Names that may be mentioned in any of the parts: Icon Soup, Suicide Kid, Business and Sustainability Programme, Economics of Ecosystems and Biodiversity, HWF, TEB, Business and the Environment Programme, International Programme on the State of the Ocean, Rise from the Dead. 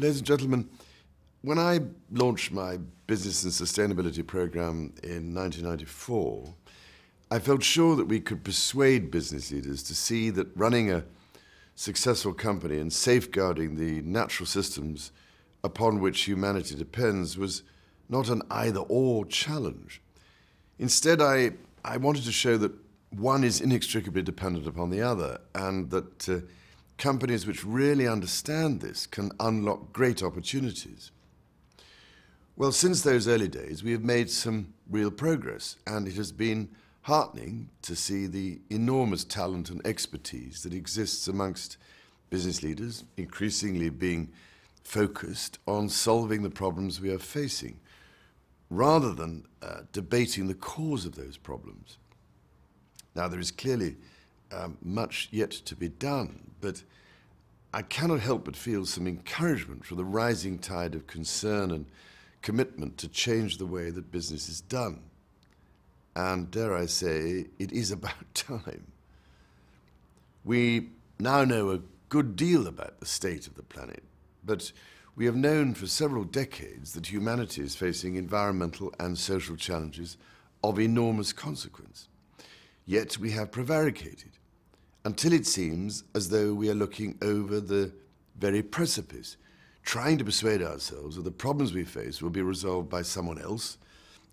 Ladies and gentlemen, when I launched my business and sustainability programme in 1994, I felt sure that we could persuade business leaders to see that running a successful company and safeguarding the natural systems upon which humanity depends was not an either-or challenge. Instead, I wanted to show that one is inextricably dependent upon the other, and that companies which really understand this can unlock great opportunities. Well, since those early days, we have made some real progress, and it has been heartening to see the enormous talent and expertise that exists amongst business leaders, increasingly being focused on solving the problems we are facing, rather than debating the cause of those problems. Now, there is clearly much yet to be done, but I cannot help but feel some encouragement for the rising tide of concern and commitment to change the way that business is done. And dare I say, it is about time. We now know a good deal about the state of the planet, but we have known for several decades that humanity is facing environmental and social challenges of enormous consequence. Yet we have prevaricated until it seems as though we are looking over the very precipice, trying to persuade ourselves that the problems we face will be resolved by someone else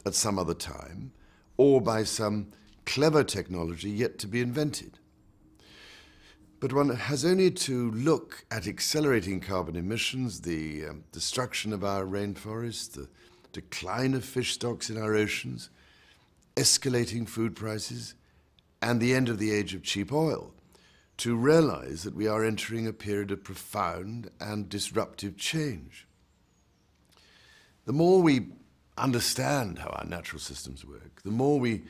at some other time, or by some clever technology yet to be invented. But one has only to look at accelerating carbon emissions, the destruction of our rainforests, the decline of fish stocks in our oceans, escalating food prices, and the end of the age of cheap oil, to realize that we are entering a period of profound and disruptive change. The more we understand how our natural systems work, the more we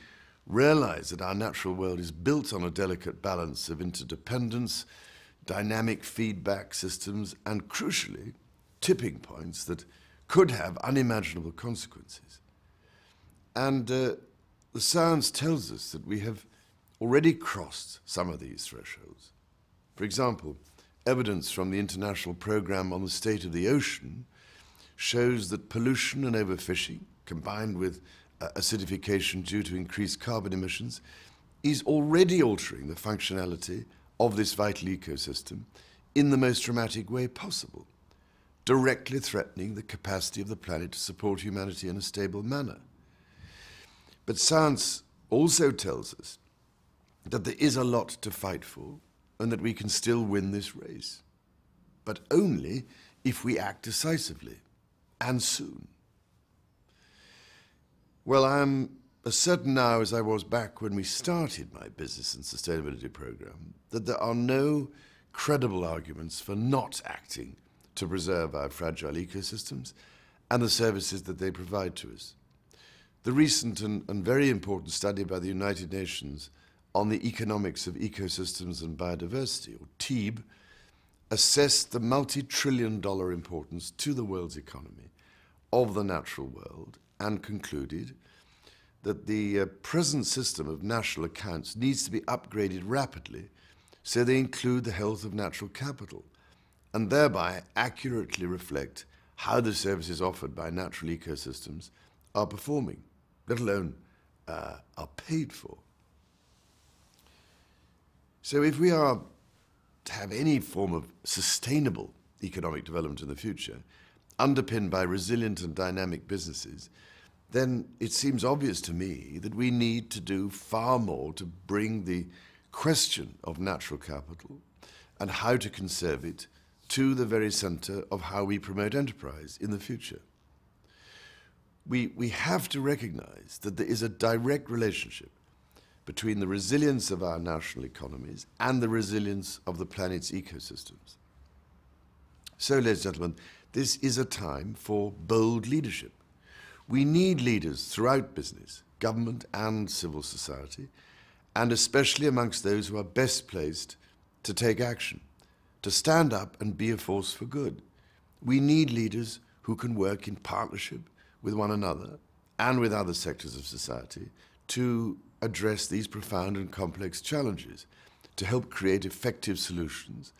realize that our natural world is built on a delicate balance of interdependence, dynamic feedback systems, and crucially, tipping points that could have unimaginable consequences. And the science tells us that we have already crossed some of these thresholds. For example, evidence from the International Programme on the State of the Ocean shows that pollution and overfishing, combined with acidification due to increased carbon emissions, is already altering the functionality of this vital ecosystem in the most dramatic way possible, directly threatening the capacity of the planet to support humanity in a stable manner. But science also tells us that there is a lot to fight for and that we can still win this race, but only if we act decisively and soon. Well, I'm as certain now as I was back when we started my business and sustainability programme that there are no credible arguments for not acting to preserve our fragile ecosystems and the services that they provide to us. The recent and very important study by the United Nations on the Economics of Ecosystems and Biodiversity, or TEB, assessed the multi-trillion-dollar importance to the world's economy of the natural world and concluded that the present system of national accounts needs to be upgraded rapidly so they include the health of natural capital and thereby accurately reflect how the services offered by natural ecosystems are performing, let alone are paid for. So if we are to have any form of sustainable economic development in the future, underpinned by resilient and dynamic businesses, then it seems obvious to me that we need to do far more to bring the question of natural capital and how to conserve it to the very centre of how we promote enterprise in the future. We have to recognise that there is a direct relationship between the resilience of our national economies and the resilience of the planet's ecosystems. So, ladies and gentlemen, this is a time for bold leadership. We need leaders throughout business, government and civil society, and especially amongst those who are best placed to take action, to stand up and be a force for good. We need leaders who can work in partnership with one another and with other sectors of society to address these profound and complex challenges, to help create effective solutions,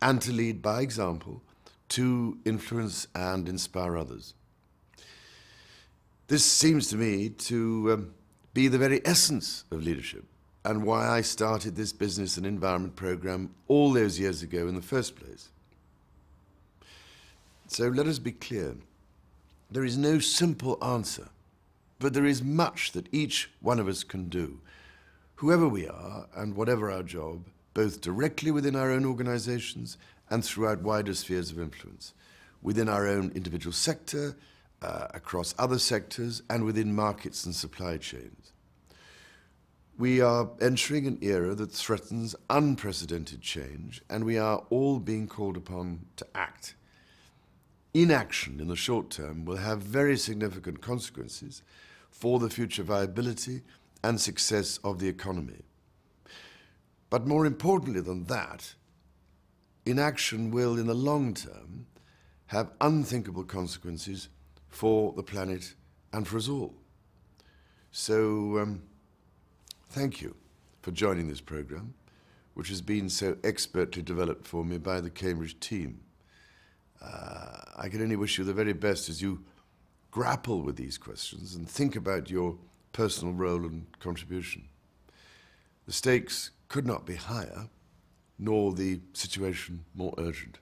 and to lead by example to influence and inspire others. This seems to me to be the very essence of leadership, and why I started this business and environment program all those years ago in the first place. So let us be clear, there is no simple answer, but there is much that each one of us can do, whoever we are and whatever our job, both directly within our own organizations and throughout wider spheres of influence, within our own individual sector, across other sectors, and within markets and supply chains. We are entering an era that threatens unprecedented change, and we are all being called upon to act. Inaction in the short term will have very significant consequences for the future viability and success of the economy. But more importantly than that, inaction will, in the long term, have unthinkable consequences for the planet and for us all. So, thank you for joining this program, which has been so expertly developed for me by the Cambridge team. I can only wish you the very best as you grapple with these questions and think about your personal role and contribution. The stakes could not be higher, nor the situation more urgent.